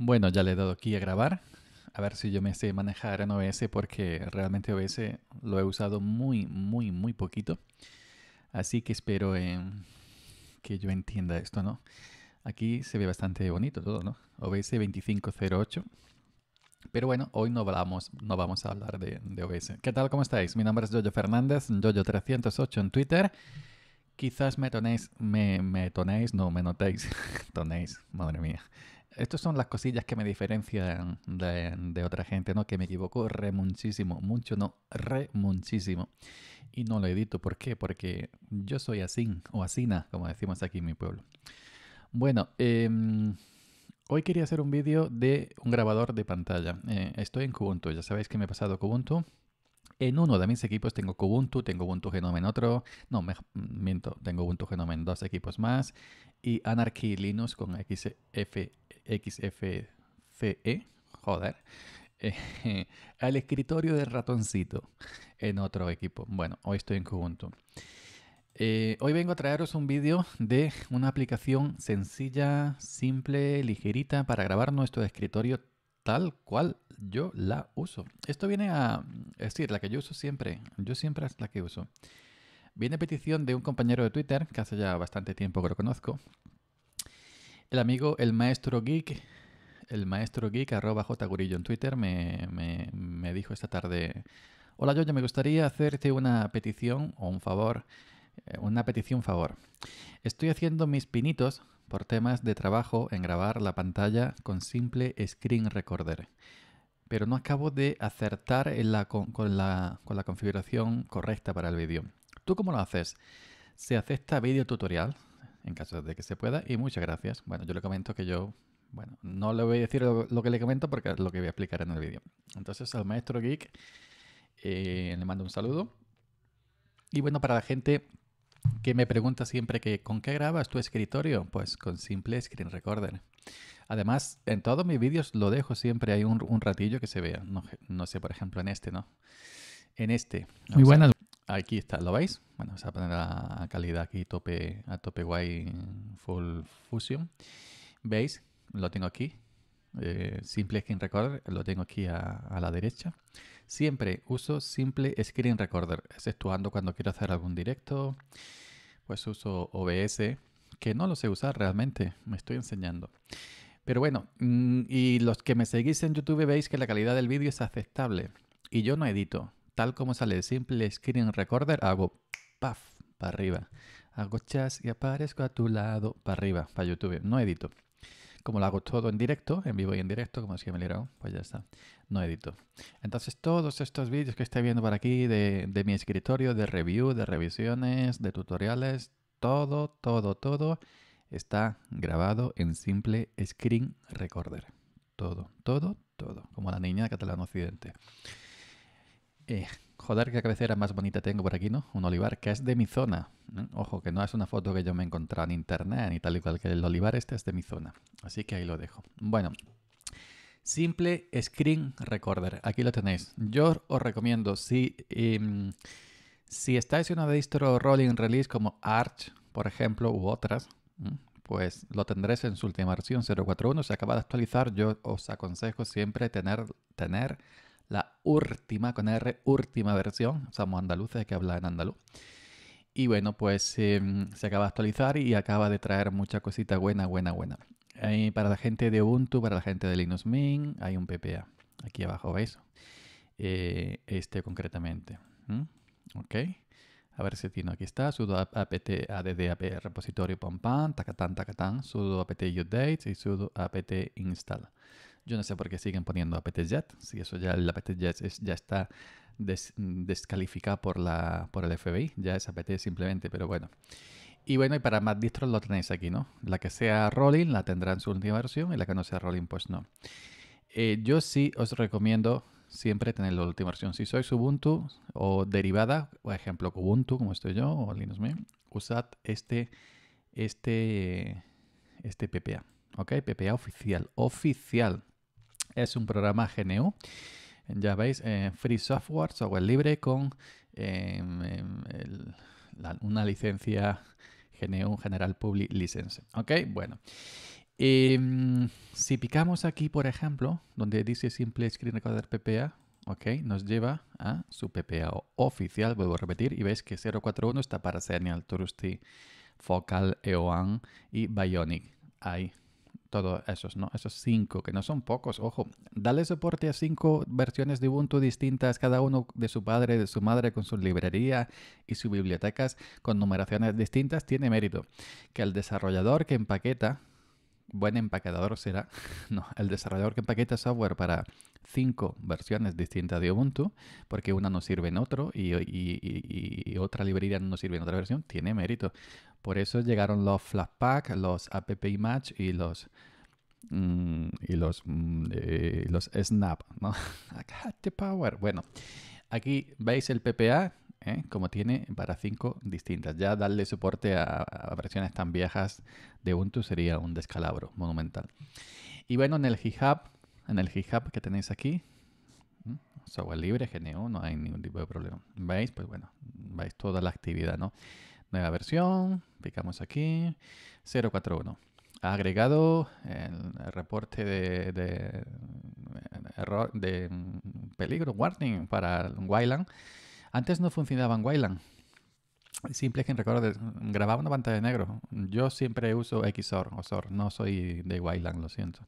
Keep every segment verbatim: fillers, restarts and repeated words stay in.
Bueno, ya le he dado aquí a grabar. A ver si yo me sé manejar en O B S, porque realmente O B S lo he usado muy, muy, muy poquito. Así que espero eh, que yo entienda esto, ¿no? Aquí se ve bastante bonito todo, ¿no? O B S veinticinco cero ocho. Pero bueno, hoy no, hablamos, no vamos a hablar de, de O B S. ¿Qué tal? ¿Cómo estáis? Mi nombre es Yoyo Fernández, Yoyo trescientos ocho en Twitter. Quizás me tonéis, me, me tonéis, no, me notéis. Tonéis, madre mía. Estas son las cosillas que me diferencian de, de otra gente, ¿no? Que me equivoco re muchísimo, mucho no, re muchísimo. Y no lo edito. ¿Por qué? Porque yo soy asín o asina, como decimos aquí en mi pueblo. Bueno, eh, hoy quería hacer un vídeo de un grabador de pantalla. Eh, estoy en Kubuntu, ya sabéis que me he pasado a Kubuntu. En uno de mis equipos tengo Kubuntu, tengo Ubuntu GNOME en otro, no, me, miento, tengo Ubuntu GNOME en dos equipos más, y Anarchy Linux con X F, X F C E, joder, eh, al escritorio del ratoncito en otro equipo. Bueno, hoy estoy en Kubuntu. Eh, hoy vengo a traeros un vídeo de una aplicación sencilla, simple, ligerita para grabar nuestro escritorio tal cual yo la uso. Esto viene a... Es decir, la que yo uso siempre. Yo siempre es la que uso. Viene a petición de un compañero de Twitter, que hace ya bastante tiempo que lo conozco. El amigo, el maestro Geek, el maestro Geek, arroba jgurillo en Twitter, me, me, me dijo esta tarde: hola Yoyo, me gustaría hacerte una petición o un favor... Una petición, favor. Estoy haciendo mis pinitos por temas de trabajo en grabar la pantalla con Simple Screen Recorder, pero no acabo de acertar en la, con, con, la, con la configuración correcta para el vídeo. ¿Tú cómo lo haces? Se acepta vídeo tutorial, en caso de que se pueda, y muchas gracias. Bueno, yo le comento que yo... Bueno, no le voy a decir lo, lo que le comento porque es lo que voy a explicar en el vídeo. Entonces, al maestro Geek eh, le mando un saludo. Y bueno, para la gente... que me pregunta siempre que ¿con qué grabas tu escritorio? Pues con Simple Screen Recorder. Además, en todos mis vídeos lo dejo siempre, hay un, un ratillo que se vea. No, no sé, por ejemplo, en este, ¿no? En este. Muy buenas. Aquí está, ¿lo veis? Bueno, vamos a poner a calidad aquí tope, a tope guay, full fusion. ¿Veis? Lo tengo aquí. Eh, Simple Screen Recorder, lo tengo aquí a, a la derecha. Siempre uso Simple Screen Recorder, exceptuando cuando quiero hacer algún directo, pues uso O B S, que no lo sé usar realmente, me estoy enseñando. Pero bueno, y los que me seguís en YouTube veis que la calidad del vídeo es aceptable y yo no edito. Tal como sale Simple Screen Recorder, hago paf para arriba, hago chas y aparezco a tu lado para arriba, para YouTube, no edito. Como lo hago todo en directo, en vivo y en directo, como si me liaron, pues ya está, no edito. Entonces todos estos vídeos que estáis viendo por aquí de, de mi escritorio, de review, de revisiones, de tutoriales, todo, todo, todo está grabado en Simple Screen Recorder. Todo, todo, todo, como la niña de Catalán Occidente. Eh, joder, qué cabecera más bonita tengo por aquí, ¿no? Un olivar que es de mi zona. ¿Eh? Ojo, que no es una foto que yo me he encontrado en internet ni tal y cual, que el olivar este es de mi zona. Así que ahí lo dejo. Bueno, Simple Screen Recorder. Aquí lo tenéis. Yo os recomiendo, si, eh, si estáis en una distro rolling release como Arch, por ejemplo, u otras, ¿eh? Pues lo tendréis en su última versión cero cuatro uno. Se acaba de actualizar. Yo os aconsejo siempre tener... tener la última, con R, última versión. Somos andaluces, hay que hablar en andaluz. Y bueno, pues eh, se acaba de actualizar y acaba de traer mucha cosita buena, buena, buena. Hay para la gente de Ubuntu, para la gente de Linux Mint, hay un P P A. Aquí abajo, ¿veis? Eh, este concretamente. ¿Mm? Ok. A ver si tiene, aquí está. Sudo apt add app repositorio pom pam, tacatán, tacatán. Sudo apt update y sudo apt install. Yo no sé por qué siguen poniendo apt-get, si eso ya, el apt-get es, ya está des, descalificado por, la, por el F B I, ya es apt simplemente, pero bueno. Y bueno, y para más distros lo tenéis aquí, ¿no? La que sea rolling la tendrá en su última versión y la que no sea rolling, pues no. Eh, yo sí os recomiendo siempre tener la última versión. Si sois Ubuntu o derivada, por ejemplo, Kubuntu, como estoy yo, o Linux Mint, usad este, este, este P P A, ¿ok? P P A oficial, oficial. Es un programa G N U, ya veis, eh, free software, software libre con eh, el, la, una licencia G N U General Public License. Ok, bueno. Eh, si picamos aquí, por ejemplo, donde dice Simple Screen Recorder P P A, okay, nos lleva a su P P A oficial, vuelvo a repetir, y veis que cero cuatro uno está para Serial, Trusty, Focal, E O A N y Bionic. Ahí. Todos esos, ¿no? Esos cinco, que no son pocos, ojo. Dale soporte a cinco versiones de Ubuntu distintas, cada uno de su padre, de su madre, con su librería y sus bibliotecas con numeraciones distintas, tiene mérito. Que el desarrollador que empaqueta, buen empacador será, no, el desarrollador que empaqueta software para cinco versiones distintas de Ubuntu, porque una no sirve en otro y, y, y, y otra librería no sirve en otra versión, tiene mérito. Por eso llegaron los Flatpak, los AppImage y los mmm, y los, mmm, eh, los Snap, ¿no? I got the power. Bueno, aquí veis el P P A, ¿eh? Como tiene para cinco distintas. Ya darle soporte a, a versiones tan viejas de Ubuntu sería un descalabro monumental. Y bueno, en el GitHub, en el GitHub que tenéis aquí, software libre, G N U, no hay ningún tipo de problema. ¿Veis? Pues bueno, veis toda la actividad, ¿no? Nueva versión, picamos aquí, cero cuatro uno. Ha agregado el reporte de, de, error, de peligro, warning, para Wayland. Antes no funcionaba en Wayland. Simple que recuerdo, grababa una pantalla de negro. Yo siempre uso X O R o S O R, no soy de Wayland, lo siento.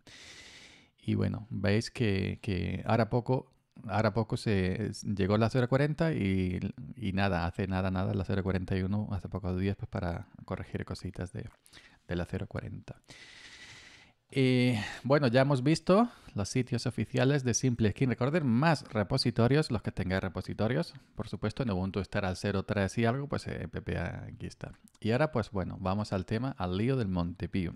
Y bueno, veis que, que ahora poco, ahora poco se llegó la cero cuarenta y, y nada, hace nada, nada, la cero cuarenta y uno, hace pocos días, pues para corregir cositas de, de la cero cuarenta. Eh, bueno, ya hemos visto los sitios oficiales de Simple Screen Recorder, más repositorios, los que tengáis repositorios. Por supuesto, en Ubuntu estará al cero tres y algo, pues eh, P P A aquí está. Y ahora, pues bueno, vamos al tema, al lío del Montepío.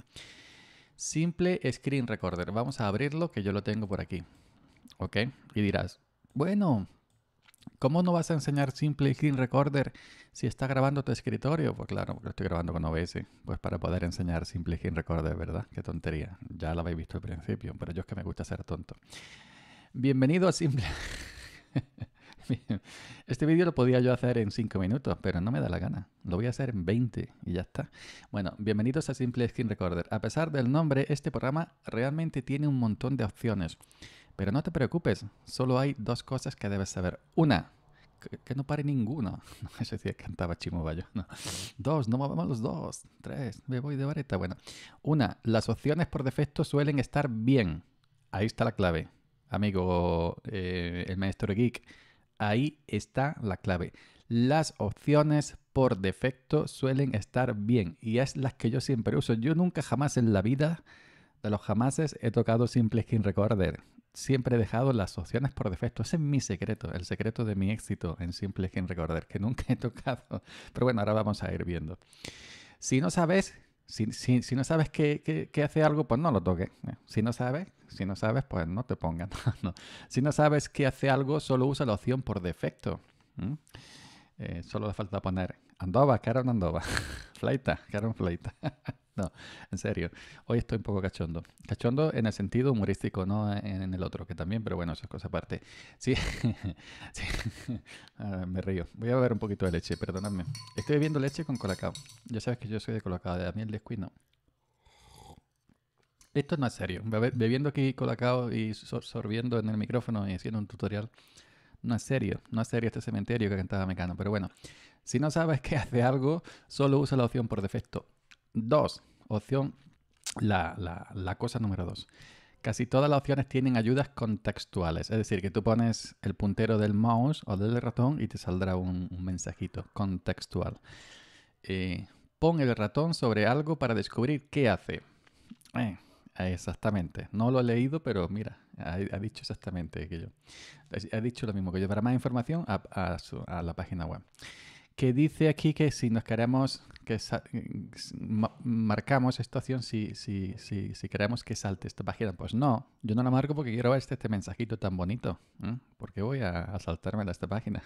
Simple Screen Recorder. Vamos a abrirlo, que yo lo tengo por aquí. ¿Ok? Y dirás, bueno, ¿cómo no vas a enseñar Simple Screen Recorder si está grabando tu escritorio? Pues claro, porque lo estoy grabando con O B S. Pues para poder enseñar Simple Screen Recorder, ¿verdad? Qué tontería. Ya lo habéis visto al principio, pero yo es que me gusta ser tonto. Bienvenido a Simple... Este vídeo lo podía yo hacer en cinco minutos, pero no me da la gana. Lo voy a hacer en veinte y ya está. Bueno, bienvenidos a Simple Screen Recorder. A pesar del nombre, este programa realmente tiene un montón de opciones. Pero no te preocupes, solo hay dos cosas que debes saber. Una, que, que no pare ninguno. No, eso decía, cantaba Chimo Bayo. No. Dos, no movamos los dos. Tres, me voy de vareta. Bueno, una, las opciones por defecto suelen estar bien. Ahí está la clave, amigo, eh, el maestro Geek. Ahí está la clave. Las opciones por defecto suelen estar bien y es las que yo siempre uso. Yo nunca jamás en la vida de los jamases he tocado Simple Screen Recorder. Siempre he dejado las opciones por defecto. Ese es mi secreto, el secreto de mi éxito en Simple Screen Recorder, que nunca he tocado. Pero bueno, ahora vamos a ir viendo. Si no sabes... Si, si, si no sabes que, que, que hace algo, pues no lo toques. Si no sabes, si no sabes, pues no te pongas. No, no. Si no sabes que hace algo, solo usa la opción por defecto. ¿Mm? Eh, solo le falta poner Andova, que era una Andova. Flaita, que era un Flaita. No, en serio. Hoy estoy un poco cachondo. Cachondo en el sentido humorístico, no en, en el otro, que también, pero bueno, eso es cosa aparte. Sí, sí. Ah, me río. Voy a beber un poquito de leche, perdonadme. Estoy bebiendo leche con colacao. Ya sabes que yo soy de colacao, de miel de escuino. Esto no es serio. Bebe, bebiendo aquí colacao y sorbiendo en el micrófono y haciendo un tutorial. No es serio, no es serio este cementerio que cantaba Mecano. Pero bueno, si no sabes que hace algo, solo usa la opción por defecto. Dos, opción, la, la, la cosa número dos. Casi todas las opciones tienen ayudas contextuales. Es decir, que tú pones el puntero del mouse o del ratón y te saldrá un, un mensajito contextual. Eh, pon el ratón sobre algo para descubrir qué hace. Eh. Exactamente. No lo he leído, pero mira, ha, ha dicho exactamente que yo. Ha dicho lo mismo que yo. Para más información, a, a, su, a la página web. Que dice aquí que si nos queremos, que ma marcamos esta opción, si, si, si, si queremos que salte esta página. Pues no, yo no la marco porque quiero ver este, este mensajito tan bonito. ¿Eh? Porque voy a, a saltarme a esta página.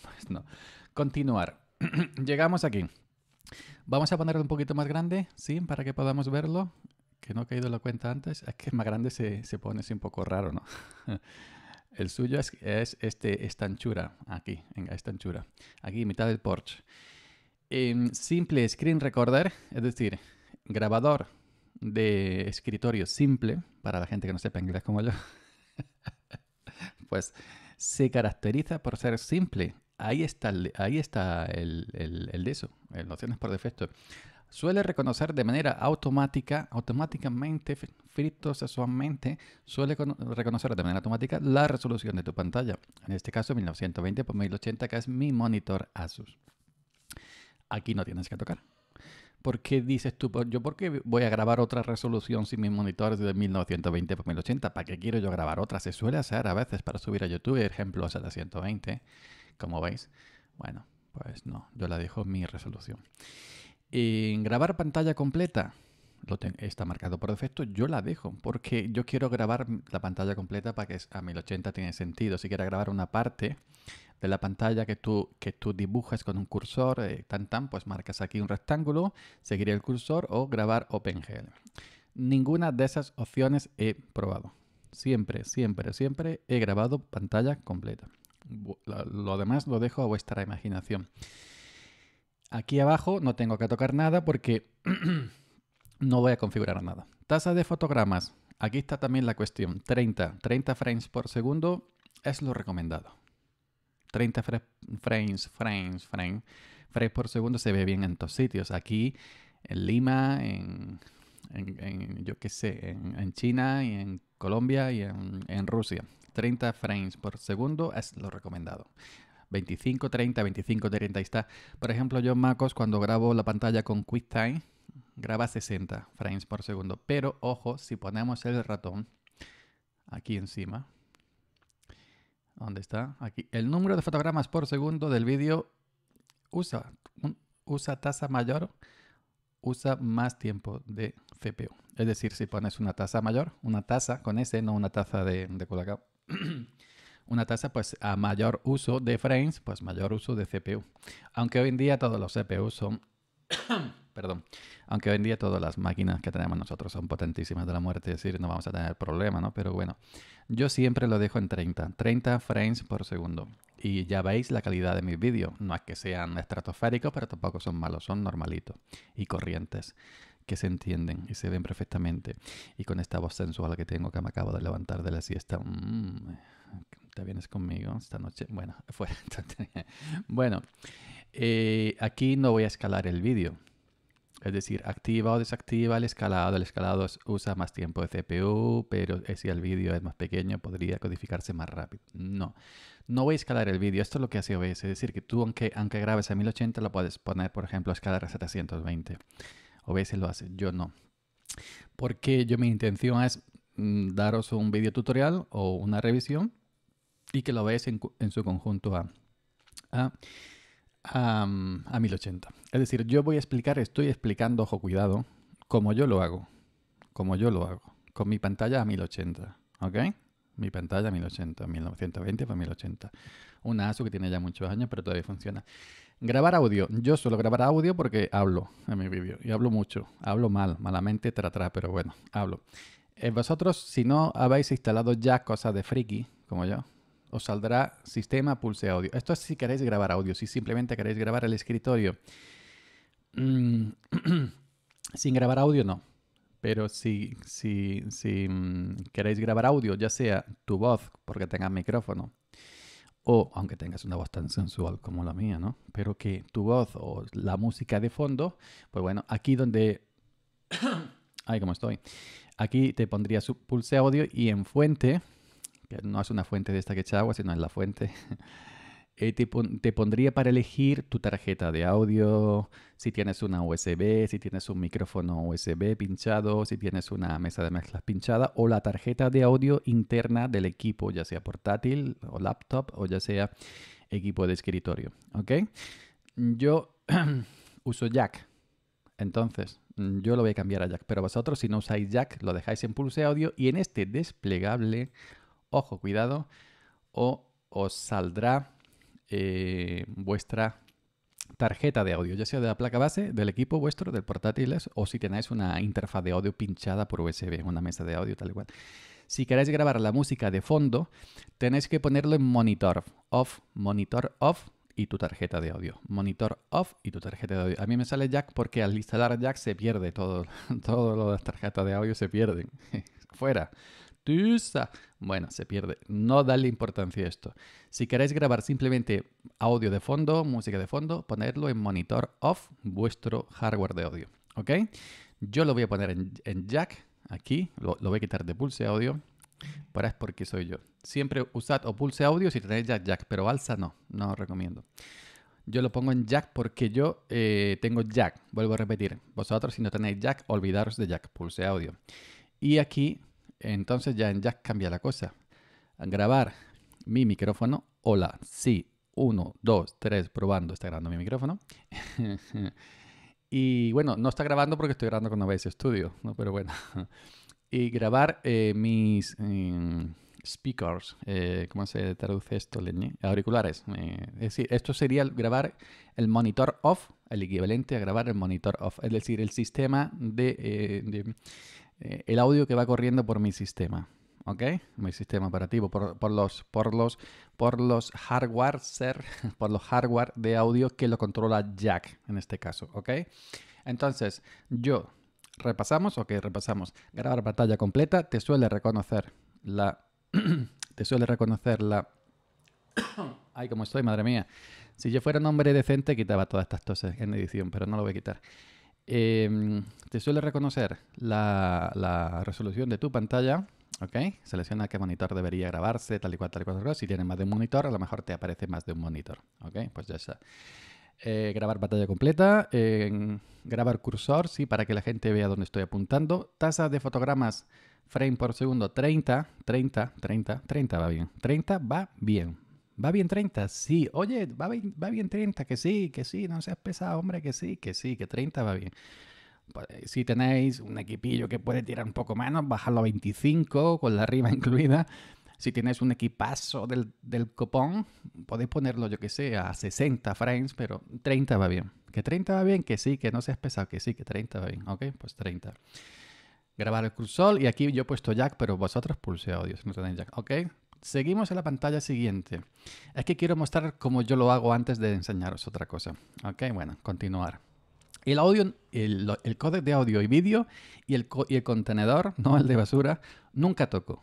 Pues no. Continuar. Llegamos aquí. Vamos a ponerlo un poquito más grande, ¿sí? Para que podamos verlo. Que no he caído en la cuenta antes, es que más grande se, se pone así un poco raro, ¿no? El suyo es, es este, esta anchura, aquí, venga, esta anchura, aquí, mitad del porche. Eh, Simple Screen Recorder, es decir, grabador de escritorio simple, para la gente que no sepa inglés como yo, pues se caracteriza por ser simple. Ahí está, ahí está el, el, el de eso, el nociones por defecto. Suele reconocer de manera automática, automáticamente, fritzosamente, suele reconocer de manera automática la resolución de tu pantalla. En este caso, mil novecientos veinte por mil ochenta, que es mi monitor Asus. Aquí no tienes que tocar. ¿Por qué dices tú? ¿Yo por qué voy a grabar otra resolución si mi monitor es de mil novecientos veinte por mil ochenta? ¿Para qué quiero yo grabar otra? Se suele hacer a veces para subir a YouTube, ejemplos a la ciento veinte, como veis. Bueno, pues no, yo la dejo mi resolución. En grabar pantalla completa, lo está marcado por defecto, yo la dejo, porque yo quiero grabar la pantalla completa para que a mil ochenta tiene sentido. Si quieres grabar una parte de la pantalla que tú, que tú dibujas con un cursor, eh, tan tan, pues marcas aquí un rectángulo, seguir el cursor o grabar OpenGL. Ninguna de esas opciones he probado. Siempre, siempre, siempre he grabado pantalla completa. Lo demás lo dejo a vuestra imaginación. Aquí abajo no tengo que tocar nada porque no voy a configurar nada. Tasa de fotogramas. Aquí está también la cuestión. treinta, treinta frames por segundo es lo recomendado. treinta frames, frames, frames, frames, frames por segundo se ve bien en todos sitios. Aquí, en Lima, en, en, en yo qué sé, en, en China, y en Colombia y en, en Rusia. treinta frames por segundo es lo recomendado. veinticinco, treinta, veinticinco, treinta, está. Por ejemplo, yo en MacOS, cuando grabo la pantalla con QuickTime, graba sesenta frames por segundo. Pero, ojo, si ponemos el ratón aquí encima, ¿dónde está? Aquí. El número de fotogramas por segundo del vídeo usa, usa tasa mayor, usa más tiempo de C P U. Es decir, si pones una tasa mayor, una tasa con S, no una taza de, de Kulakao, una tasa, pues a mayor uso de frames, pues mayor uso de C P U. Aunque hoy en día todos los C P U son... Perdón. Aunque hoy en día todas las máquinas que tenemos nosotros son potentísimas de la muerte, es decir, no vamos a tener problema, ¿no? Pero bueno, yo siempre lo dejo en treinta. treinta frames por segundo. Y ya veis la calidad de mis vídeos. No es que sean estratosféricos, pero tampoco son malos. Son normalitos y corrientes que se entienden y se ven perfectamente. Y con esta voz sensual que tengo, que me acabo de levantar de la siesta... Mm. ¿Te vienes conmigo esta noche? Bueno, fuera. Bueno, eh, aquí no voy a escalar el vídeo. Es decir, activa o desactiva el escalado. El escalado usa más tiempo de C P U, pero si el vídeo es más pequeño podría codificarse más rápido. No, no voy a escalar el vídeo. Esto es lo que hace O B S. Es decir, que tú, aunque, aunque grabes a mil ochenta, lo puedes poner, por ejemplo, a escalar a setecientos veinte. O B S lo hace, yo no. Porque yo mi intención es daros un video tutorial o una revisión y que lo veáis en, en su conjunto a, a, a, a mil ochenta. Es decir, yo voy a explicar, estoy explicando, ojo, cuidado, como yo lo hago, como yo lo hago, con mi pantalla a mil ochenta, ¿ok? Mi pantalla a mil ochenta, mil novecientos veinte por mil ochenta. Una Asus que tiene ya muchos años, pero todavía funciona. Grabar audio. Yo suelo grabar audio porque hablo en mi vídeo y hablo mucho, hablo mal, malamente, tra, tra, pero bueno, hablo. Vosotros, si no habéis instalado ya cosas de friki, como yo, os saldrá sistema Pulse Audio. Esto es si queréis grabar audio, si simplemente queréis grabar el escritorio. Mm, sin grabar audio, no. Pero si, si, si queréis grabar audio, ya sea tu voz, porque tengas micrófono, o aunque tengas una voz tan sensual como la mía, ¿no? Pero que tu voz o la música de fondo, pues bueno, aquí donde... Ay, cómo estoy... Aquí te pondría su Pulse Audio y en fuente, que no es una fuente de esta que echa agua, sino es la fuente, te, te pondría para elegir tu tarjeta de audio, si tienes una U S B, si tienes un micrófono U S B pinchado, si tienes una mesa de mezclas pinchada o la tarjeta de audio interna del equipo, ya sea portátil o laptop o ya sea equipo de escritorio. ¿Ok? Yo uso Jack, entonces... Yo lo voy a cambiar a Jack, pero vosotros si no usáis Jack lo dejáis en Pulse Audio y en este desplegable, ojo, cuidado, o os saldrá eh, vuestra tarjeta de audio, ya sea de la placa base, del equipo vuestro, del portátil, o si tenéis una interfaz de audio pinchada por U S B, una mesa de audio tal y cual. Si queréis grabar la música de fondo, tenéis que ponerlo en monitor off, monitor off, y tu tarjeta de audio. Monitor off y tu tarjeta de audio. A mí me sale Jack porque al instalar Jack se pierde todo. Todas las tarjetas de audio se pierden. Fuera. Bueno, se pierde. No darle importancia a esto. Si queréis grabar simplemente audio de fondo, música de fondo, ponerlo en monitor off, vuestro hardware de audio. ¿Ok? Yo lo voy a poner en, en Jack. Aquí. Lo, lo voy a quitar de Pulse Audio. Para es porque soy yo. Siempre usad o Pulse Audio si tenéis Jack, Jack, pero alza no. No os recomiendo. Yo lo pongo en Jack porque yo eh, tengo Jack. Vuelvo a repetir. Vosotros si no tenéis Jack, olvidaros de Jack. Pulse Audio. Y aquí... Entonces ya en Jack cambia la cosa. Grabar mi micrófono. Hola, sí, uno, dos, tres, probando. Está grabando mi micrófono. Y bueno, no está grabando porque estoy grabando con O B S Studio, ¿no? Pero bueno. Y grabar eh, mis eh, speakers. Eh, ¿Cómo se traduce esto, Leñe? Auriculares. Eh, es decir, esto sería grabar el monitor off, el equivalente a grabar el monitor off. Es decir, el sistema de... Eh, de el audio que va corriendo por mi sistema, ¿ok? Mi sistema operativo, por, por los, por los, por los hardware, ser, por los hardware de audio que lo controla Jack, en este caso, ¿ok? Entonces, yo, ¿repasamos? Ok, repasamos. Grabar pantalla completa, te suele reconocer la... te suele reconocer la... Ay, cómo estoy, madre mía. Si yo fuera un hombre decente, quitaba todas estas toses en edición, pero no lo voy a quitar. Eh, te suele reconocer la, la resolución de tu pantalla, ¿ok? Selecciona qué monitor debería grabarse, tal y cual, tal y cual, tal y cual. Si tienes más de un monitor, a lo mejor te aparece más de un monitor, ¿ok? Pues ya está. Eh, grabar pantalla completa, eh, grabar cursor, sí, para que la gente vea dónde estoy apuntando. Tasa de fotogramas, frame por segundo, treinta, treinta, treinta, treinta va bien, treinta va bien. ¿Va bien treinta? Sí. Oye, ¿va bien, va bien treinta? Que sí, que sí. No seas pesado, hombre, que sí, que sí, que treinta va bien. Si tenéis un equipillo que puede tirar un poco menos, bajadlo a veinticinco, con la rima incluida. Si tenéis un equipazo del, del copón, podéis ponerlo, yo que sé, a sesenta frames, pero treinta va bien. Que treinta va bien, que sí, que no seas pesado, que sí, que treinta va bien. Ok, pues treinta. Grabar el cursor y aquí yo he puesto Jack, pero vosotros Pulse Audio si no tenéis Jack. Ok. Seguimos en la pantalla siguiente. Es que quiero mostrar cómo yo lo hago antes de enseñaros otra cosa. Ok, bueno, continuar. El audio, el, el códec de audio y vídeo y el, y el contenedor, no el de basura, nunca toco.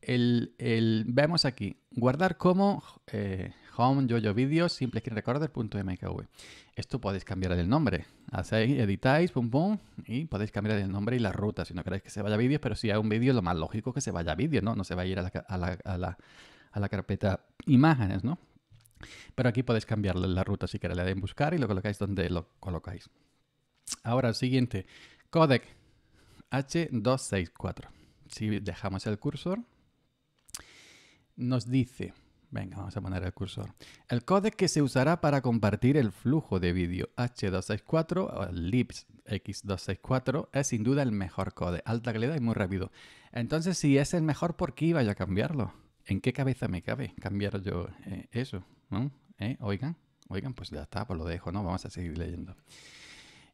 El, el, vemos aquí, guardar como eh, home, yoyo video, simple screen recorder, M K V. Esto podéis cambiar el nombre. Hacéis, editáis, pum pum, y podéis cambiar el nombre y la ruta si no queréis que se vaya a vídeo, pero si hay un vídeo, lo más lógico es que se vaya a vídeo, ¿no? No se va a ir a la, a la, a la, a la carpeta imágenes, ¿no? Pero aquí podéis cambiarle la ruta si queréis, le dais buscar y lo colocáis donde lo colocáis. Ahora, el siguiente, codec H doscientos sesenta y cuatro. Si dejamos el cursor, nos dice, venga, vamos a poner el cursor, el códec que se usará para compartir el flujo de vídeo H doscientos sesenta y cuatro o el Lips X doscientos sesenta y cuatro es sin duda el mejor códec, alta calidad y muy rápido. Entonces, si es el mejor, ¿por qué iba yo a cambiarlo? ¿En qué cabeza me cabe cambiar yo eh, eso? ¿No? ¿Eh? Oigan, oigan, pues ya está, pues lo dejo, ¿no? Vamos a seguir leyendo.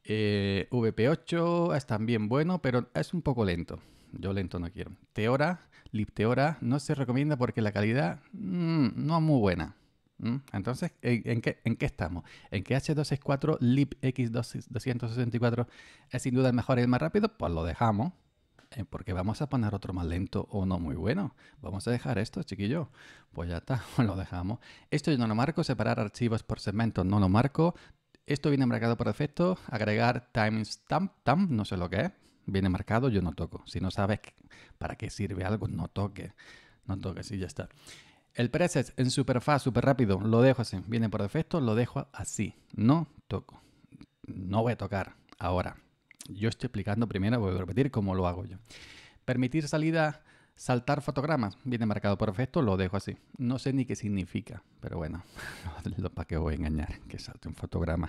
Eh, V P ocho es también bueno, pero es un poco lento. Yo lento no quiero. Theora, Lip Theora, no se recomienda porque la calidad mmm, no es muy buena. ¿Mm? Entonces, ¿en, en, qué, ¿en qué estamos? En que H doscientos sesenta y cuatro, Lip X doscientos sesenta y cuatro es sin duda el mejor y el más rápido, pues lo dejamos. Eh, porque vamos a poner otro más lento o no muy bueno. Vamos a dejar esto, chiquillo. Pues ya está, lo dejamos. Esto yo no lo marco, separar archivos por segmentos no lo marco. Esto viene marcado por defecto, agregar timestamp, tam, no sé lo que es. Viene marcado, yo no toco. Si no sabes para qué sirve algo, no toques. No toques y ya está. El preset en superfaz, súper rápido, lo dejo así. Viene por defecto, lo dejo así. No toco. No voy a tocar ahora. Yo estoy explicando primero, voy a repetir cómo lo hago yo. Permitir salida, saltar fotogramas. Viene marcado por defecto, lo dejo así. No sé ni qué significa, pero bueno. ¿Para qué voy a engañar? Que salte un fotograma.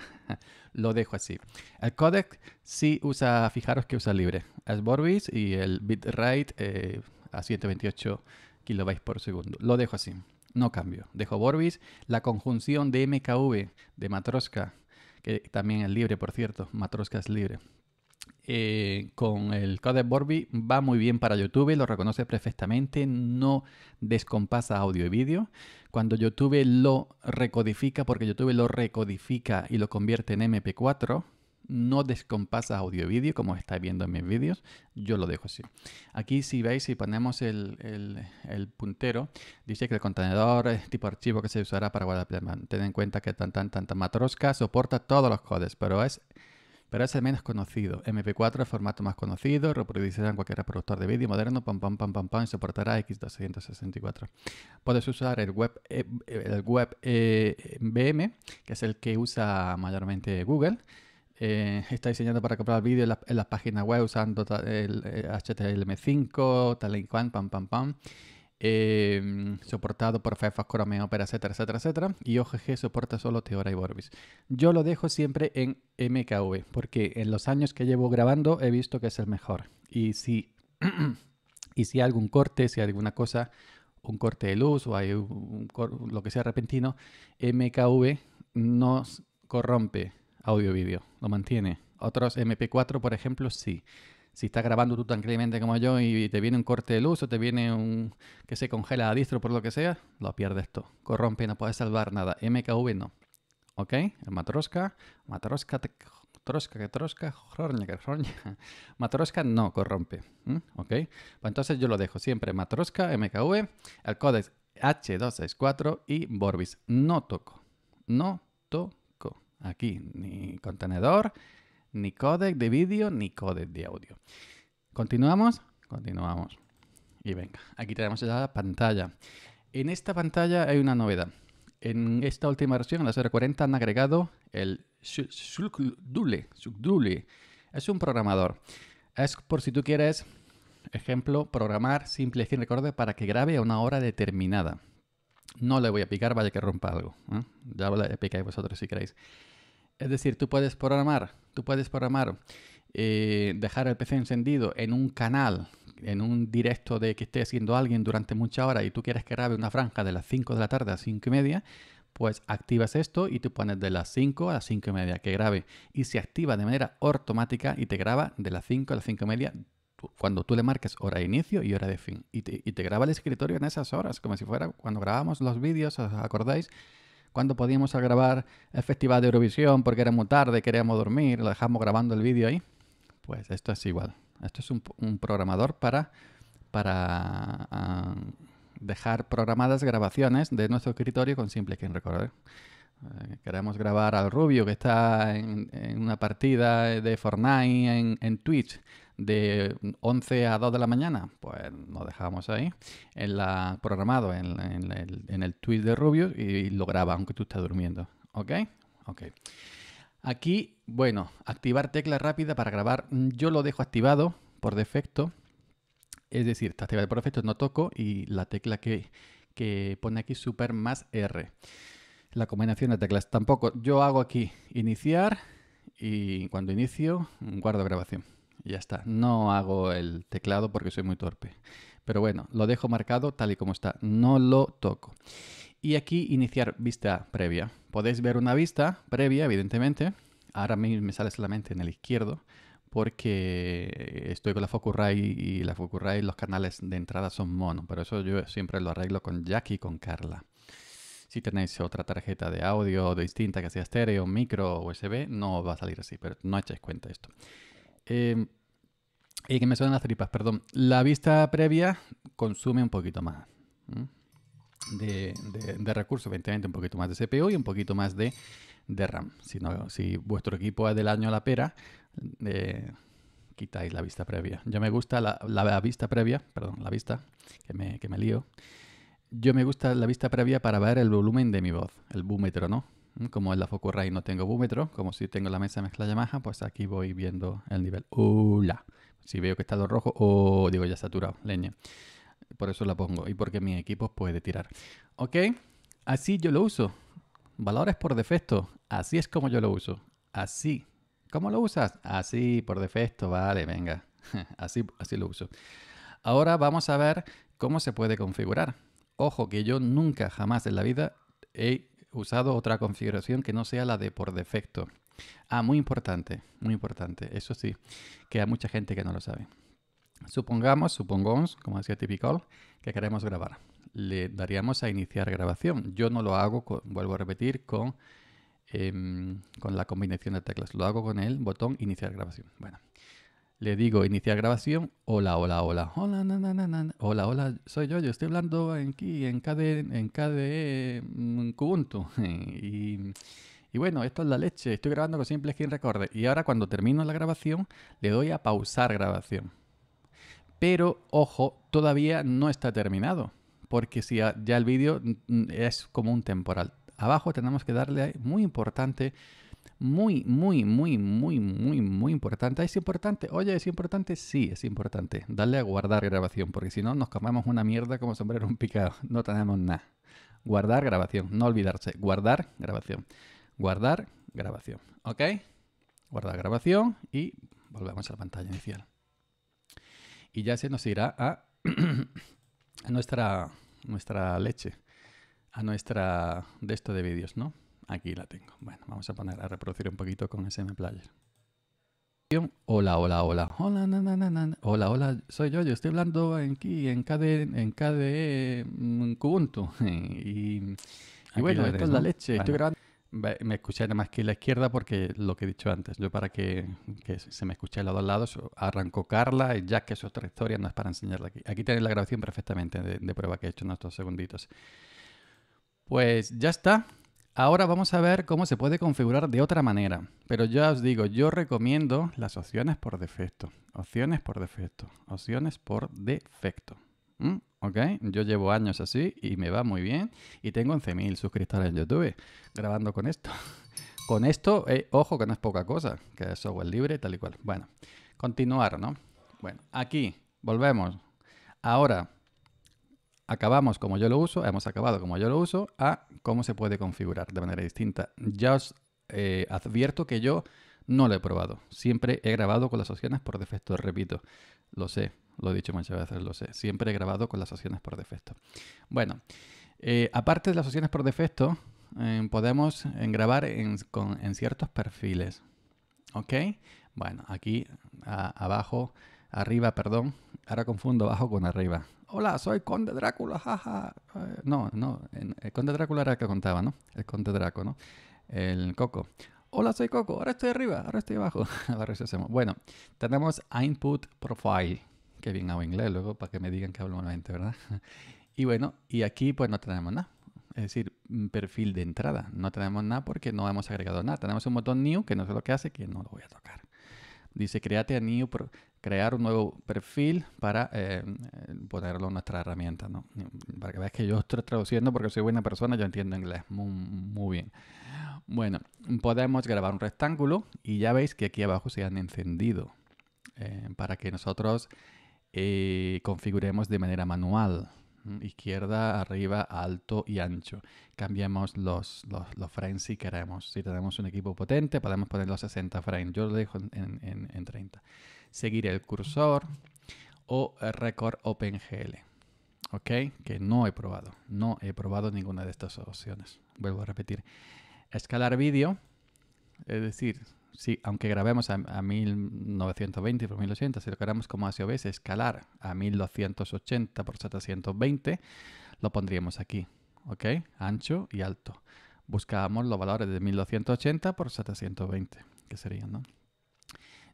Lo dejo así. El codec sí usa, fijaros que usa libre. Es Vorbis y el bitrate eh, a ciento veintiocho kilobytes por segundo. Lo dejo así. No cambio. Dejo Vorbis. La conjunción de M K V, de Matroska, que también es libre, por cierto. Matroska es libre. eh, con el codec Vorbis va muy bien para YouTube, lo reconoce perfectamente, no descompasa audio y vídeo. Cuando YouTube lo recodifica, porque YouTube lo recodifica y lo convierte en eme pe cuatro, no descompasa audio y vídeo, como estáis viendo en mis vídeos. Yo lo dejo así. Aquí, si veis, si ponemos el, el, el puntero, dice que el contenedor es tipo archivo que se usará para guardar plasma. Ten en cuenta que tan tan tan tan Matroska soporta todos los codes, pero es, pero es el menos conocido. eme pe cuatro es formato más conocido, reproducirá en cualquier reproductor de vídeo moderno, pam pam pam pam pam, y soportará equis doscientos sesenta y cuatro. Puedes usar el web eh, el web eh, ve eme, que es el que usa mayormente Google. Eh, está diseñado para comprar vídeo en, la, en las páginas web usando el, el hache te eme ele cinco, tal y cual, pam, pam, pam. Eh, soportado por Firefox, Chrome, Opera, etcétera, etcétera, etcétera. Y o ge ge soporta solo Theora y Vorbis. Yo lo dejo siempre en eme ka ve, porque en los años que llevo grabando he visto que es el mejor. Y si, y si hay algún corte, si hay alguna cosa, un corte de luz o hay un, un, lo que sea repentino, eme ka ve nos corrompe audio-vídeo, lo mantiene. Otros eme pe cuatro, por ejemplo, sí. Si estás grabando tú tan clemente como yo y te viene un corte de luz o te viene un que se congela a distro por lo que sea, lo pierdes todo. Corrompe, no puedes salvar nada. eme ka ve no. ¿Ok? El Matroska, Matroska, Troska, que Troska, Jorña, que Jorña. Matroska no corrompe. ¿Mm? ¿Ok? Pues entonces yo lo dejo siempre. Matroska, eme ka ve, el código hache doscientos sesenta y cuatro y Vorbis. No toco. No toco. Aquí, ni contenedor, ni codec de vídeo, ni codec de audio. Continuamos, continuamos. Y venga, aquí tenemos la pantalla. En esta pantalla hay una novedad. En esta última versión, en la cero cuarenta, han agregado el subdule. Es un programador. Es por si tú quieres, ejemplo, programar Simple Screen Recorder para que grabe a una hora determinada. No le voy a picar, vaya que rompa algo, ¿eh? Ya le picáis vosotros si queréis. Es decir, tú puedes programar, tú puedes programar, eh, dejar el pe ce encendido en un canal, en un directo de que esté haciendo alguien durante mucha hora y tú quieres que grabe una franja de las cinco de la tarde a cinco y media, pues activas esto y tú pones de las cinco a las cinco y media que grabe. Y se activa de manera automática y te graba de las cinco a las cinco y media cuando tú le marques hora de inicio y hora de fin. Y te, y te graba el escritorio en esas horas, como si fuera cuando grabamos los vídeos, ¿os acordáis? Cuando podíamos grabar el Festival de Eurovisión porque era muy tarde, queríamos dormir, lo dejamos grabando el vídeo ahí. Pues esto es igual. Esto es un, un programador para, para uh, dejar programadas grabaciones de nuestro escritorio con Simple Screen Recorder. Eh, queremos grabar al Rubio que está en, en una partida de Fortnite en, en Twitch de once a dos de la mañana, pues lo dejamos ahí en la, programado en, en, en, en el tweet de Rubius y, y lo graba aunque tú estés durmiendo. ¿Ok? Ok. Aquí, bueno, activar tecla rápida para grabar. Yo lo dejo activado por defecto. Es decir, está activado por defecto, no toco, y la tecla que, que pone aquí super más R. La combinación de teclas tampoco. Yo hago aquí iniciar y cuando inicio guardo grabación. Ya está, no hago el teclado porque soy muy torpe. Pero bueno, lo dejo marcado tal y como está, no lo toco. Y aquí iniciar vista previa. Podéis ver una vista previa, evidentemente. Ahora a mí me sale solamente en el izquierdo porque estoy con la Focusrite y la Focusrite los canales de entrada son mono. Pero eso yo siempre lo arreglo con Jack y con Carla. Si tenéis otra tarjeta de audio distinta que sea estéreo, micro, u ese be, no va a salir así, pero no echéis cuenta esto. Eh, y que me suenan las tripas, perdón. La vista previa consume un poquito más de, de, de recursos, evidentemente un poquito más de ce pe u y un poquito más de, de RAM. Si, no, si vuestro equipo es del año la pera, eh, quitáis la vista previa. Yo me gusta la, la, la vista previa, perdón, la vista, que me, que me lío. Yo me gusta la vista previa para ver el volumen de mi voz, el búmetro, ¿no? Como en la Focusrite no tengo búmetro, como si tengo la mesa mezcla Yamaha, pues aquí voy viendo el nivel. ¡Hola! Si veo que está todo rojo, ¡oh! Digo, ya saturado, leña. Por eso la pongo y porque mi equipo puede tirar. ¿Ok? Así yo lo uso. Valores por defecto. Así es como yo lo uso. Así. ¿Cómo lo usas? Así, por defecto. Vale, venga. Así, así lo uso. Ahora vamos a ver cómo se puede configurar. Ojo que yo nunca, jamás en la vida he usado otra configuración que no sea la de por defecto. Ah, muy importante, muy importante. Eso sí, que hay mucha gente que no lo sabe. Supongamos, supongamos, como decía Typical, que queremos grabar. Le daríamos a iniciar grabación. Yo no lo hago, con, vuelvo a repetir, con, eh, con la combinación de teclas. Lo hago con el botón iniciar grabación. Bueno, le digo iniciar grabación. Hola, hola, hola. Hola, na, na, na, na. Hola, hola. Soy yo, yo estoy hablando aquí en K D E, en K D E, en Kubuntu. y... Y bueno, esto es la leche. Estoy grabando con Simple Screen Recorder. Y ahora cuando termino la grabación, le doy a pausar grabación. Pero, ojo, todavía no está terminado. Porque si ya el vídeo es como un temporal. Abajo tenemos que darle, muy importante, muy, muy, muy, muy, muy, muy importante. ¿Es importante? Oye, ¿es importante? Sí, es importante. Darle a guardar grabación. Porque si no, nos comemos una mierda como sombrero un picado. No tenemos nada. Guardar grabación. No olvidarse. Guardar grabación. Guardar grabación, ¿ok? Guardar grabación y volvemos a la pantalla inicial. Y ya se nos irá a, a nuestra, nuestra leche, a nuestra de esto de vídeos, ¿no? Aquí la tengo. Bueno, vamos a poner a reproducir un poquito con S M Player. Hola, hola, hola. Hola, na, na, na. Hola, hola. Soy yo, yo estoy hablando aquí en K D E, en K D E, en Kubuntu. y, y bueno, esto es la leche. Vale. Estoy grabando. Me escuché nada más que la izquierda porque lo que he dicho antes, yo para que, que se me escuche a los dos lados, arrancó Carla, Jack, que es otra historia, no es para enseñarla aquí. Aquí tenéis la grabación perfectamente de, de prueba que he hecho en estos segunditos. Pues ya está. Ahora vamos a ver cómo se puede configurar de otra manera. Pero ya os digo, yo recomiendo las opciones por defecto. Opciones por defecto. Opciones por defecto. ¿Mm? ¿Ok? Yo llevo años así y me va muy bien y tengo once mil suscriptores en YouTube grabando con esto. Con esto, eh, ojo que no es poca cosa, que es software libre tal y cual. Bueno, continuar, ¿no? Bueno, aquí volvemos. Ahora acabamos como yo lo uso, hemos acabado como yo lo uso, a cómo se puede configurar de manera distinta. Ya os eh, advierto que yo no lo he probado. Siempre he grabado con las opciones por defecto, repito, lo sé. Lo he dicho muchas veces, lo sé. Siempre he grabado con las opciones por defecto. Bueno, eh, aparte de las opciones por defecto, eh, podemos grabar en, con, en ciertos perfiles. ¿Ok? Bueno, aquí a, abajo, arriba, perdón. Ahora confundo abajo con arriba. Hola, soy Conde Drácula, jaja. Eh, no, no. El Conde Drácula era el que contaba, ¿no? El Conde Draco, ¿no? El Coco. Hola, soy Coco. Ahora estoy arriba, ahora estoy abajo. Ahora hacemos. Bueno, tenemos Input Profile. Que bien hago inglés luego para que me digan que hablo malamente, ¿verdad? Y bueno, y aquí pues no tenemos nada. Es decir, perfil de entrada. No tenemos nada porque no hemos agregado nada. Tenemos un botón New que no sé lo que hace, que no lo voy a tocar. Dice, créate a New, crear un nuevo perfil para eh, ponerlo en nuestra herramienta, ¿no? Para que veas que yo estoy traduciendo porque soy buena persona, yo entiendo inglés muy, muy bien. Bueno, podemos grabar un rectángulo y ya veis que aquí abajo se han encendido eh, para que nosotros... Eh, configuremos de manera manual, izquierda, arriba, alto y ancho. Cambiamos los, los, los frames si queremos. Si tenemos un equipo potente podemos poner los sesenta frames, yo lo dejo en, en, en treinta. Seguir el cursor o record OpenGL, ¿ok? Que no he probado, no he probado ninguna de estas opciones. Vuelvo a repetir, escalar vídeo, es decir... Sí, aunque grabemos a, a mil novecientos veinte por mil ochenta, si lo queremos como hace O B S, escalar a mil doscientos ochenta por setecientos veinte, lo pondríamos aquí, ¿ok? Ancho y alto. Buscábamos los valores de mil doscientos ochenta por setecientos veinte, que serían, ¿no?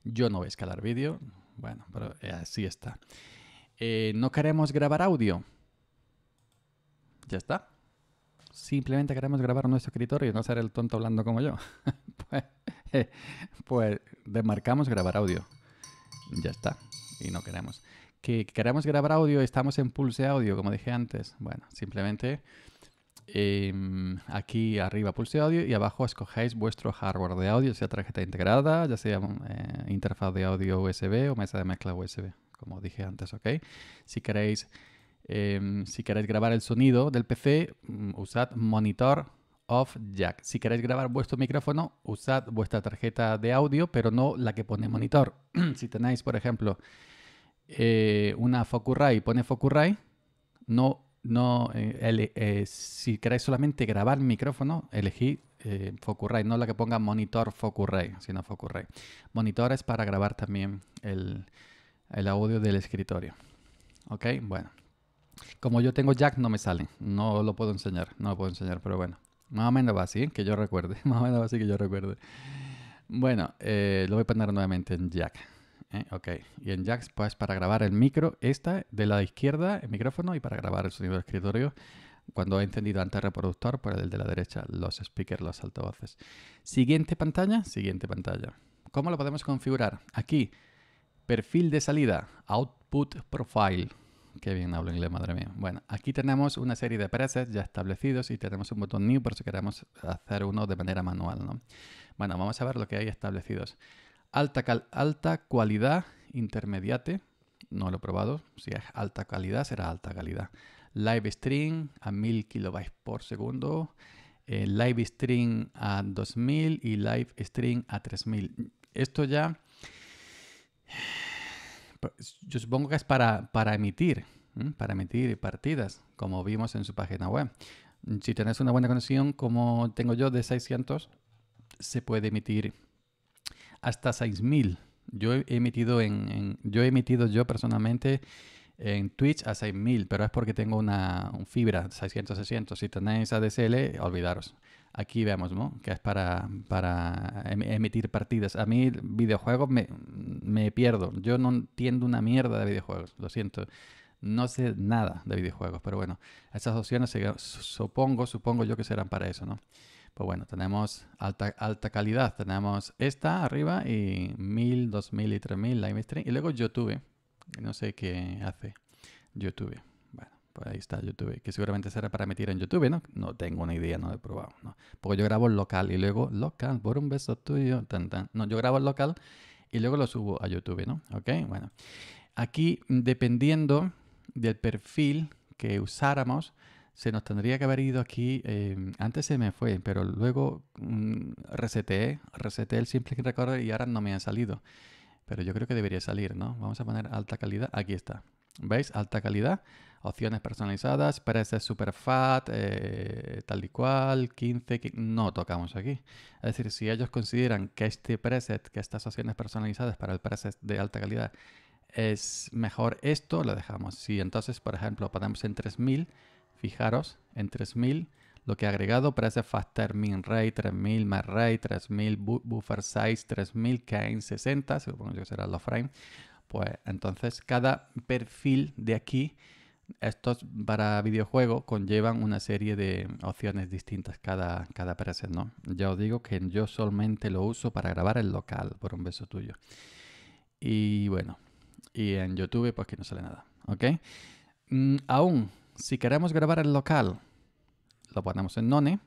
Yo no voy a escalar vídeo, bueno, pero así está. Eh, no queremos grabar audio. Ya está. Simplemente queremos grabar nuestro escritorio y no ser el tonto hablando como yo. pues, eh, pues desmarcamos grabar audio. Ya está. Y no queremos. Que queremos grabar audio, estamos en Pulse Audio, como dije antes. Bueno, simplemente eh, aquí arriba Pulse Audio y abajo escogéis vuestro hardware de audio, sea tarjeta integrada, ya sea eh, interfaz de audio U S B o mesa de mezcla U S B, como dije antes, ¿ok? Si queréis... Eh, si queréis grabar el sonido del P C, usad monitor off jack. Si queréis grabar vuestro micrófono, usad vuestra tarjeta de audio, pero no la que pone monitor. Si tenéis, por ejemplo, eh, una Focusrite y pone Focusrite, no no, eh, ele, eh, si queréis solamente grabar micrófono, elegí eh, Focusrite, no la que ponga monitor Focusrite, sino Focusrite. Monitores para grabar también el, el audio del escritorio. Ok, bueno. Como yo tengo Jack, no me sale. No lo puedo enseñar, no lo puedo enseñar, pero bueno. Más o menos va así, que yo recuerde. Más o menos va así que yo recuerde. Bueno, eh, lo voy a poner nuevamente en Jack. Eh, ok, y en Jack, pues para grabar el micro, esta de la izquierda, el micrófono, y para grabar el sonido del escritorio, cuando he encendido antes el reproductor, por el de la derecha, los speakers, los altavoces. Siguiente pantalla, siguiente pantalla. ¿Cómo lo podemos configurar? Aquí, perfil de salida, Output Profile. Qué bien hablo inglés, madre mía. Bueno, aquí tenemos una serie de presets ya establecidos y tenemos un botón New por si queremos hacer uno de manera manual, ¿no? Bueno, vamos a ver lo que hay establecidos. Alta, cal, alta cualidad, intermediate, no lo he probado, si es alta calidad será alta calidad. Live stream a mil kilobytes por segundo, eh, live stream a dos mil y live stream a tres mil. Esto ya, yo supongo que es para, para emitir, ¿eh? para emitir partidas, como vimos en su página web. Si tenés una buena conexión, como tengo yo de seiscientos, se puede emitir hasta seis mil. Yo he emitido en, en yo he emitido yo personalmente en Twitch a seis mil, pero es porque tengo una un fibra seiscientos seiscientos. Si tenéis A D S L, olvidaros. Aquí vemos, ¿no?, que es para, para emitir partidas. A mí videojuegos me, me pierdo. Yo no entiendo una mierda de videojuegos, lo siento. No sé nada de videojuegos, pero bueno, esas opciones supongo, supongo yo que serán para eso, ¿no? Pues bueno, tenemos alta, alta calidad, tenemos esta arriba y mil, dos mil y tres mil live stream. Y luego YouTube, no sé qué hace YouTube. Bueno, pues ahí está YouTube, que seguramente será para emitir en YouTube, ¿no? No tengo una idea, no lo he probado, ¿no? Porque yo grabo local y luego local, por un beso tuyo, tan, tan. No, yo grabo local y luego lo subo a YouTube, ¿no? Ok, bueno. Aquí, dependiendo del perfil que usáramos, se nos tendría que haber ido aquí, eh, antes se me fue, pero luego mm, reseteé, reseteé el Simple Screen Recorder y ahora no me ha salido. Pero yo creo que debería salir, ¿no? Vamos a poner alta calidad, aquí está. ¿Veis? Alta calidad, opciones personalizadas, presets super fat, eh, tal y cual, quince, no tocamos aquí. Es decir, si ellos consideran que este preset, que estas opciones personalizadas para el preset de alta calidad es mejor esto, lo dejamos. Si entonces, por ejemplo, ponemos en tres mil... Fijaros, en tres mil, lo que he agregado parece Faster Min Ray, tres mil, Max Ray, tres mil, bu Buffer Size, tres mil, K N sesenta, supongo que serán los frames. Pues entonces cada perfil de aquí, estos para videojuego, conllevan una serie de opciones distintas cada, cada preset, ¿no? Ya os digo que yo solamente lo uso para grabar el local, por un beso tuyo. Y bueno, y en YouTube pues que no sale nada, ¿ok? Mm, aún... Si queremos grabar el local, lo ponemos en None,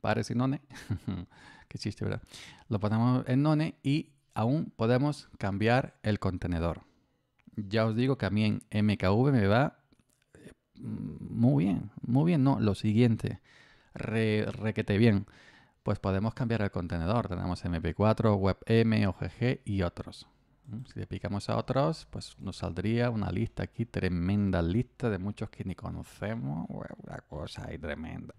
pares y None, qué chiste, ¿verdad? Lo ponemos en None y aún podemos cambiar el contenedor. Ya os digo que a mí en M K V me va muy bien, muy bien, no, lo siguiente, re, requete bien. Pues podemos cambiar el contenedor, tenemos M P cuatro, WebM, O G G y otros. Si le picamos a otros, pues nos saldría una lista aquí, tremenda lista de muchos que ni conocemos. Una cosa ahí tremenda.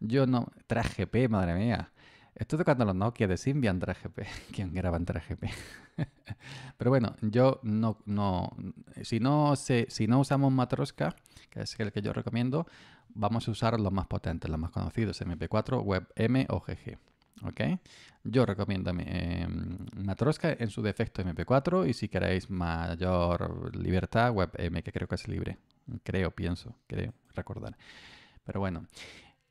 Yo no... tres G P, madre mía. Estoy tocando los Nokia de Symbian tres G P. ¿Quién graba en tres G P? Pero bueno, yo no... no si, no se, si no usamos Matroska, que es el que yo recomiendo, vamos a usar los más potentes, los más conocidos. M P cuatro, WebM, O G G. ¿Okay? Yo recomiendo eh, Matroska, en su defecto M P cuatro, y si queréis mayor libertad, WebM, que creo que es libre. Creo, pienso, creo recordar. Pero bueno,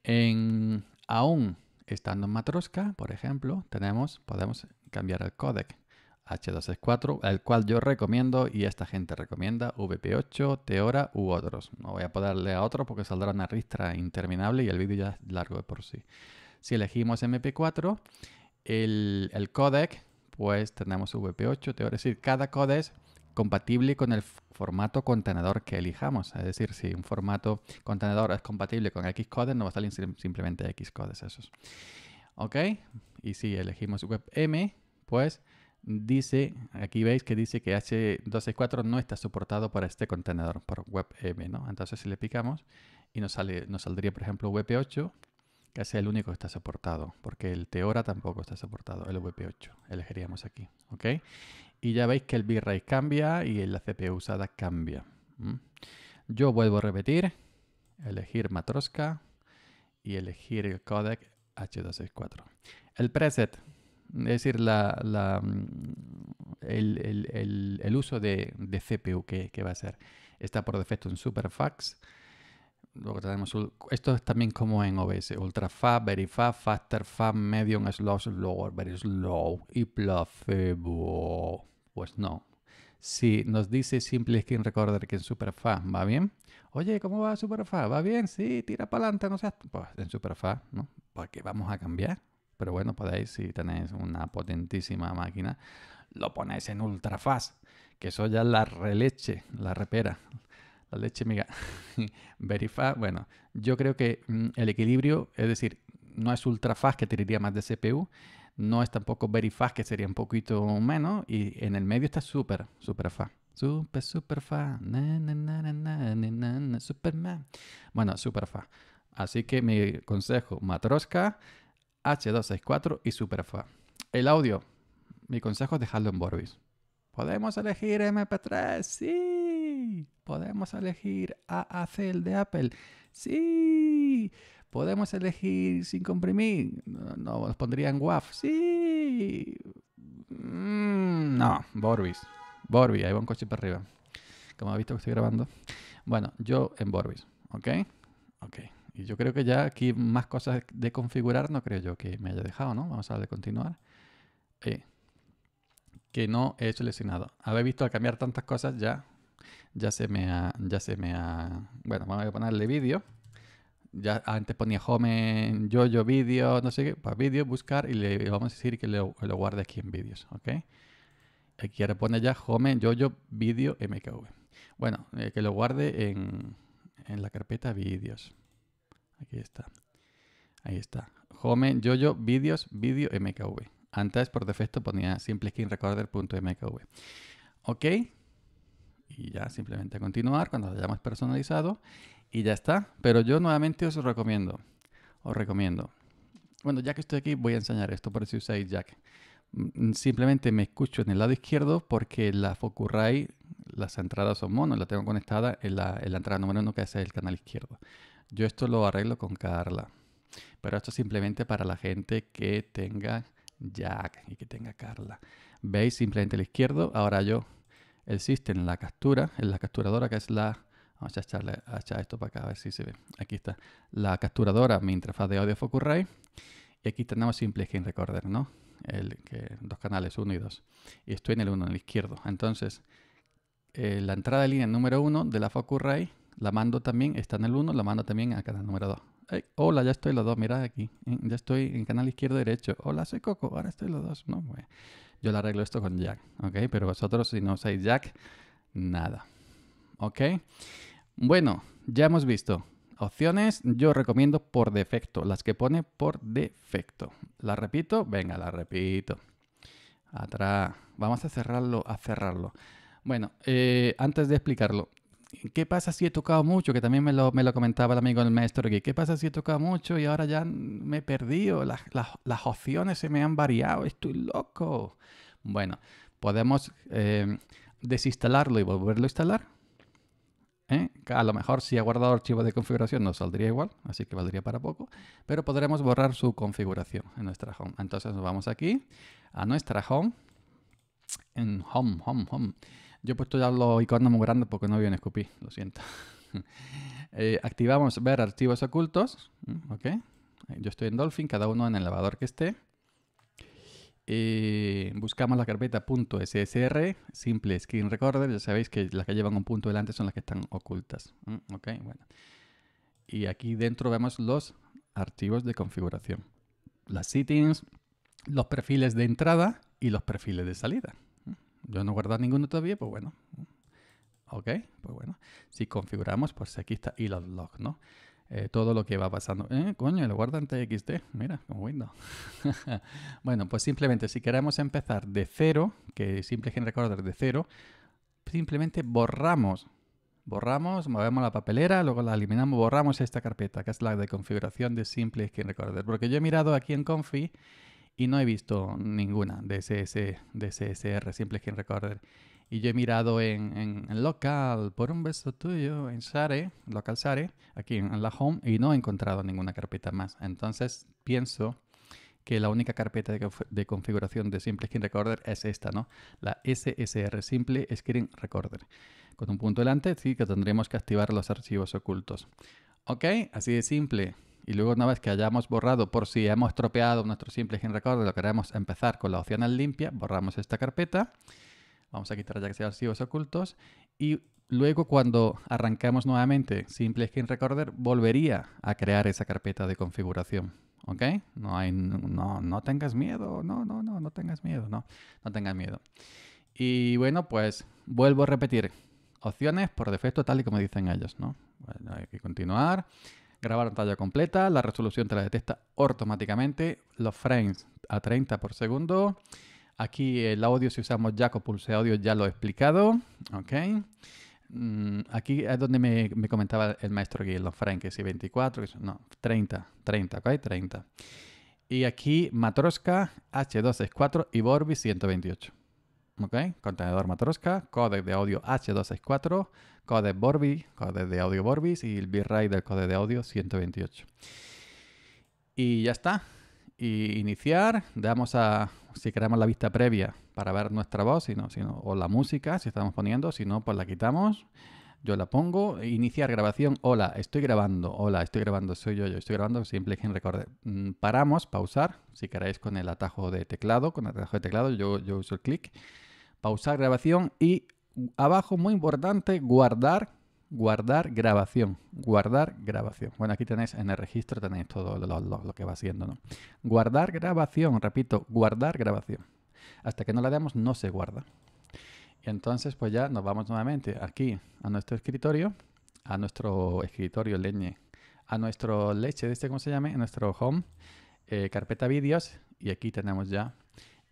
en, aún estando en Matroska, por ejemplo, tenemos, podemos cambiar el codec H doscientos sesenta y cuatro, el cual yo recomiendo y esta gente recomienda, V P ocho, Theora u otros. No voy a ponerle a otros porque saldrá una ristra interminable y el vídeo ya es largo de por sí. Si elegimos M P cuatro, el, el codec, pues tenemos V P ocho, te voy a decir, cada codec es compatible con el formato contenedor que elijamos. Es decir, si un formato contenedor es compatible con X codec, no va a salir simplemente X codecs esos. ¿Ok? Y si elegimos WebM, pues dice, aquí veis que dice que H doscientos sesenta y cuatro no está soportado por este contenedor, por WebM, ¿no? Entonces si le picamos... y nos, sale, nos saldría, por ejemplo, V P ocho, que es el único que está soportado, porque el Theora tampoco está soportado, el V P ocho, elegiríamos aquí, ¿ok? Y ya veis que el bitrate cambia y la C P U usada cambia. ¿Mm? Yo vuelvo a repetir, elegir Matroska y elegir el codec H doscientos sesenta y cuatro. El preset, es decir, la, la, el, el, el, el uso de, de C P U que, que va a ser, está por defecto en Superfax. Luego tenemos, esto es también como en O B S, ultrafab, verifab, faster fab, medium, slow, slower, very slow y placebo. Pues no. Si nos dice Simple Screen Recorder que en Superfab va bien, oye, ¿cómo va Superfab? ¿Va bien? Sí, tira para adelante, no seas... Pues en Superfab, ¿no? Porque vamos a cambiar. Pero bueno, podéis, si tenéis una potentísima máquina, lo ponéis en ultrafast, que eso ya la releche, la repera. La leche, amiga. Verifá, bueno, yo creo que mm, el equilibrio, es decir, no es ultrafast que tiraría más de C P U, no es tampoco verifaz que sería un poquito menos, y en el medio está súper, súper fa. Súper, súper fa. Na, na, na, na, na, na, na, Superman. Bueno, súper fa. Así que mi consejo, Matroska, H doscientos sesenta y cuatro y súper fa. El audio, mi consejo es dejarlo en Vorbis. ¿Podemos elegir M P tres? ¡Sí! ¿Podemos elegir A A C, el de Apple? ¡Sí! ¿Podemos elegir sin comprimir? No, no, nos pondrían W A F. ¡Sí! Mm, no, Vorbis. Vorbis, ahí va un coche para arriba. Como habéis visto que estoy grabando. Bueno, yo en Vorbis, ¿ok? Ok. Y yo creo que ya aquí más cosas de configurar no creo yo que me haya dejado, ¿no? Vamos a darle continuar. Eh. Que no he seleccionado. Habéis visto, al cambiar tantas cosas ya, ya se me ha, ya se me ha... Bueno, vamos a ponerle vídeo. Ya antes ponía home, yo, yo, vídeo, no sé qué. Para vídeo, buscar y le vamos a decir que lo, lo guarde aquí en vídeos, ¿ok? Aquí ahora pone ya home, yo, yo, vídeo, M K V. Bueno, eh, que lo guarde en, en la carpeta vídeos. Aquí está. Ahí está. Home, yo, yo, vídeos, vídeo, M K V. Antes, por defecto, ponía simple screen recorder punto M K V. Ok. Y ya simplemente continuar cuando lo hayamos personalizado. Y ya está. Pero yo nuevamente os recomiendo. Os recomiendo. Bueno, ya que estoy aquí, voy a enseñar esto por si usáis Jack. Simplemente me escucho en el lado izquierdo porque la Focusrite, las entradas son mono. La tengo conectada en la, en la entrada número uno, que es el canal izquierdo. Yo esto lo arreglo con Carla. Pero esto es simplemente para la gente que tenga... Jack y que tenga Carla. Veis simplemente el izquierdo. Ahora yo, el system, la captura, en la capturadora, que es la... Vamos a echarle a echar esto para acá a ver si se ve. Aquí está. La capturadora, mi interfaz de audio Focusrite. Y aquí tenemos Simple Screen Recorder, ¿no? El, que, dos canales, uno y dos. Y estoy en el uno, en el izquierdo. Entonces, eh, la entrada de línea número uno de la Focusrite, la mando también, está en el uno, la mando también al canal número dos. Hey, hola, ya estoy los dos, mirad aquí. Ya estoy en canal izquierdo derecho. Hola, soy Coco, ahora estoy los dos. No, pues, yo le arreglo esto con Jack, ¿ok? Pero vosotros, si no usáis Jack, nada. ¿Ok? Bueno, ya hemos visto. Opciones, yo recomiendo por defecto, las que pone por defecto. ¿La repito? Venga, la repito. Atrás. Vamos a cerrarlo, a cerrarlo. Bueno, eh, antes de explicarlo. ¿Qué pasa si he tocado mucho? Que también me lo, me lo comentaba el amigo del maestro Geek. ¿Qué pasa si he tocado mucho y ahora ya me he perdido? Las, las, las opciones se me han variado. ¡Estoy loco! Bueno, podemos eh, desinstalarlo y volverlo a instalar. ¿Eh? A lo mejor si ha guardado archivos de configuración nos saldría igual, así que valdría para poco. Pero podremos borrar su configuración en nuestra home. Entonces nos vamos aquí a nuestra home. En home, home, home. Yo he puesto ya los iconos muy grandes porque no veo en escupí, lo siento. eh, activamos ver archivos ocultos. Okay. Yo estoy en Dolphin, cada uno en el navegador que esté. Eh, buscamos la carpeta .ssr, Simple Screen Recorder. Ya sabéis que las que llevan un punto delante son las que están ocultas. Okay, bueno. Y aquí dentro vemos los archivos de configuración. Las settings, los perfiles de entrada y los perfiles de salida. Yo no he guardado ninguno todavía, pues bueno. Ok, pues bueno. Si configuramos, pues aquí está. Y los logs, ¿no? Eh, todo lo que va pasando. Eh, coño, lo guarda en T X T. Mira, con Windows. Bueno, pues simplemente si queremos empezar de cero, que Simple Screen Recorder de cero, simplemente borramos borramos, movemos la papelera, luego la eliminamos, borramos esta carpeta, que es la de configuración de Simple Screen Recorder. Porque yo he mirado aquí en Config y no he visto ninguna de S S, de S S R, Simple Screen Recorder. Y yo he mirado en, en, en Local, por un beso tuyo, en Share, Local Share, aquí en, en la Home, y no he encontrado ninguna carpeta más. Entonces pienso que la única carpeta de, de configuración de Simple Screen Recorder es esta, ¿no? La S S R, Simple Screen Recorder. Con un punto delante, sí que tendremos que activar los archivos ocultos. Ok, así de simple. Y luego una vez que hayamos borrado, por si hemos tropeado nuestro Simple Screen Recorder, lo queremos empezar con la opción al limpia, borramos esta carpeta. Vamos a quitar ya que sea archivos ocultos y luego cuando arrancamos nuevamente Simple Screen Recorder volvería a crear esa carpeta de configuración, ¿ok? No hay, no, no tengas miedo, no, no, no, no tengas miedo, no, no tengas miedo. Y bueno, pues vuelvo a repetir, opciones por defecto tal y como dicen ellos, ¿no? Bueno, hay que continuar, grabar pantalla completa, la resolución te la detecta automáticamente, los frames a treinta por segundo. Aquí el audio, si usamos Jack o Pulse Audio, ya lo he explicado. Okay. Mm, aquí es donde me, me comentaba el maestro Guillermo, los frames, que si veinticuatro, que si, no, treinta, treinta, ¿ok? treinta. Y aquí Matroska, H doscientos sesenta y cuatro y Vorbis ciento veintiocho. ¿Ok? Contenedor Matroska, codec de audio H doscientos sesenta y cuatro, codec Vorbis, codec de audio Vorbis y el bitrate del codec de audio ciento veintiocho. Y ya está. Y iniciar, damos a, si queremos la vista previa para ver nuestra voz si no, si no, o la música, si estamos poniendo, si no, pues la quitamos, yo la pongo, iniciar grabación, hola, estoy grabando, hola, estoy grabando, soy yo, yo estoy grabando, Simple Screen Recorder. Paramos, pausar, si queréis con el atajo de teclado, con el atajo de teclado yo, yo uso el clic, pausar grabación y abajo, muy importante, guardar, guardar grabación, guardar grabación. Bueno, aquí tenéis en el registro, tenéis todo lo, lo, lo que va haciendo, ¿no? Guardar grabación, repito, guardar grabación. Hasta que no la demos, no se guarda. Y entonces, pues ya nos vamos nuevamente aquí a nuestro escritorio, a nuestro escritorio leñe, a nuestro leche, de este cómo se llame, a nuestro home, eh, carpeta vídeos, y aquí tenemos ya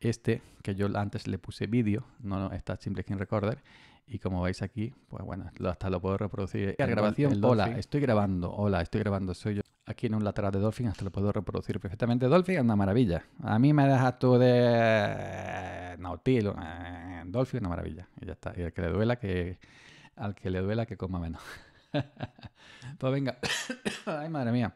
este, que yo antes le puse vídeo, no está Simple Screen Recorder. Y como veis aquí, pues bueno, hasta lo puedo reproducir. La grabación, hola, estoy grabando, hola, estoy grabando, soy yo. Aquí en un lateral de Dolphin hasta lo puedo reproducir perfectamente. Dolphin es una maravilla. A mí me dejas tú de... No, tío, Dolphin es una maravilla. Y ya está. Y al que le duela, que... Al que le duela, que coma menos. Pues venga. Ay, madre mía.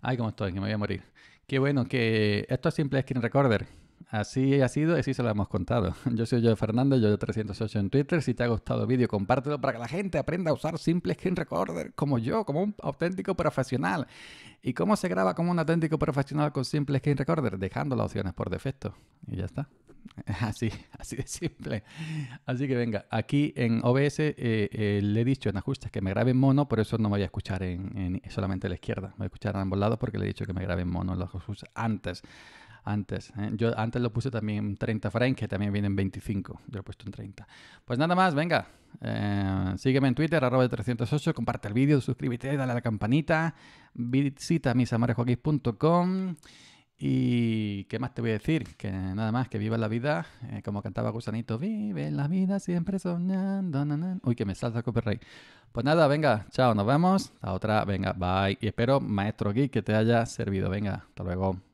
Ay, cómo estoy, que me voy a morir. Qué bueno que... Esto es Simple Screen Recorder. Así ha sido y así se lo hemos contado. Yo soy Yoyo Fernández, Yoyo trescientos ocho en Twitter. Si te ha gustado el vídeo, compártelo para que la gente aprenda a usar Simple Screen Recorder como yo, como un auténtico profesional. ¿Y cómo se graba como un auténtico profesional con Simple Screen Recorder? Dejando las opciones por defecto. Y ya está. Así, así de simple. Así que venga, aquí en O B S eh, eh, le he dicho en ajustes que me grabe en mono, por eso no me voy a escuchar en, en solamente a la izquierda. Me voy a escuchar a ambos lados porque le he dicho que me grabe en mono los ajustes antes. Antes, ¿eh? Yo antes lo puse también en treinta frames, que también vienen veinticinco. Yo lo he puesto en treinta. Pues nada más, venga. Eh, sígueme en Twitter, arroba trescientos ocho. Comparte el vídeo, suscríbete, dale a la campanita. Visita mis amores joaquis punto com. Y qué más te voy a decir, que nada más, que viva la vida, eh, como cantaba Gusanito, vive la vida siempre soñando, nanan. Uy, que me salta copyright. Pues nada, venga, chao, nos vemos, a otra, venga, bye, y espero, maestro Geek, que te haya servido, venga, hasta luego.